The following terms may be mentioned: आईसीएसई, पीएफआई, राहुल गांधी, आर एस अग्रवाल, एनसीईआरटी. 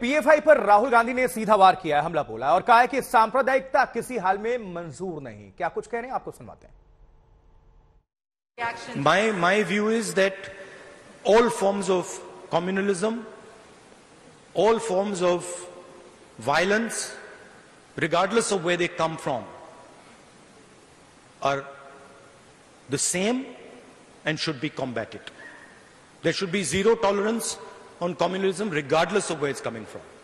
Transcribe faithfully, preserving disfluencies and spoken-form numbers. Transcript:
पीएफआई पर राहुल गांधी ने सीधा वार किया है, हमला बोला और कहा है कि सांप्रदायिकता किसी हाल में मंजूर नहीं। क्या कुछ कह रहे हैं, आपको सुनवाते हैं। My my view is that all forms of communalism, all forms of violence, regardless of where they come from, are the same and should be combated. There should be zero tolerance on communism regardless of where it's coming from.